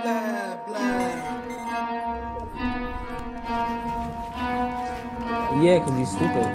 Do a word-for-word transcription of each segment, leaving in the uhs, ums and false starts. Yeah, because he's stupid.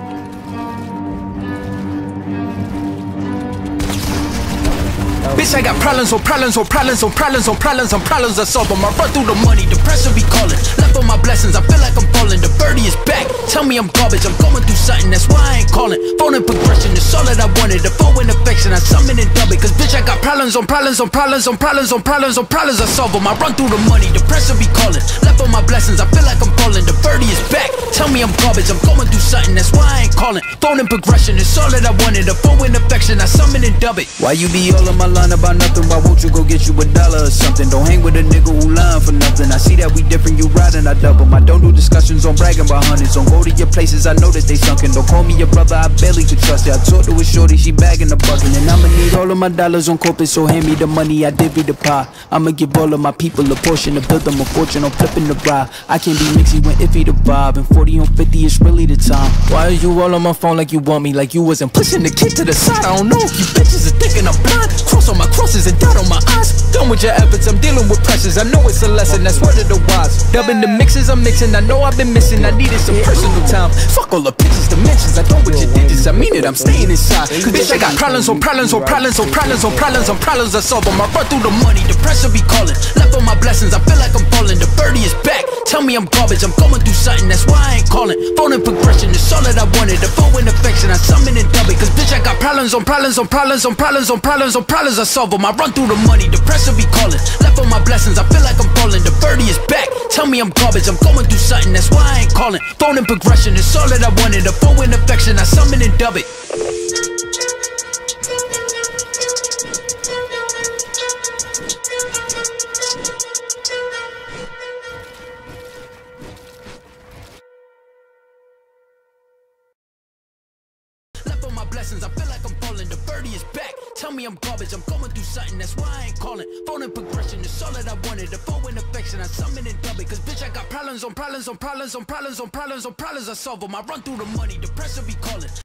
Bitch, I got problems on problems on problems on problems on problems on problems I solve them. I run through the money, depression be calling. Left on my blessings, I feel like I'm falling. The birdie is back, tell me I'm garbage. I'm going through something, that's why I ain't calling. Phone in progression, it's all that I wanted. The phone in affection, I summon and dub it. Cause bitch, I got problems on problems on problems on problems on problems on problems I solve them. I run through the money, depression be calling. Left on my blessings, I feel like I'm falling. The birdie is back. Tell me I'm garbage, I'm going through something, that's why I ain't calling. Phone in progression, it's all that I wanted. A phone in affection, I summon and dub it. Why you be all on my line about nothing? Why won't you go get you a dollar or something? Don't hang with a nigga who lying for nothing. I see that we different, you riding, I double. I don't do discussions on bragging by hundreds. Don't go to your places, I know that they sunken. Don't call me your brother, I barely could trust you. I talked to a shorty, she bagging the bucket. And I'ma need all of my dollars on corporate, so hand me the money, I divvy the pie. I'ma give all of my people a portion to build them a fortune. I'm flipping the ride. I can't be mixy when iffy the vibe. And forty on fifty is really the time. Why are you all on my phone like you want me? Like you wasn't pushing the kid to the side. I don't know if you bitches are thinking I'm blind. Cross on my crosses and dot on my eyes. Done with your efforts, I'm dealing with pressures. I know it's a lesson, that's word of the wise. Dubbing the mixes I'm mixing, I know I've been missing. I needed some personal time. Fuck all the pictures, dimensions. I done with your digits, I mean it, I'm staying inside. Bitch, I got problems on problems on problems on problems on problems on problems I solve them. I run through the money, depression be calling. Left on my blessings, I feel like I'm falling. The birdie is back. Tell me I'm garbage, I'm going through something, that's why I ain't calling. Phone in progression, it's all that I wanted. The phone in affection, I summon and dub it. Cause bitch, I got problems on problems on problems on problems on problems on problems I solve them. I run through the money, depression be calling. Left on my blessings, I feel like I'm falling. The birdie is back. Tell me I'm garbage, I'm going through something, that's why I ain't calling. Phone in progression, it's all that I wanted. The phone in affection, I summon and dub it. My blessings, I feel like I'm falling. The birdie is back. Tell me I'm garbage. I'm going through something. That's why I ain't calling. Phone in progression. It's all that I wanted. The phone in affection. I summon and dub it. Cause bitch, I got problems on problems on problems on problems on problems on problems. I solve them. I run through the money. Depression be calling.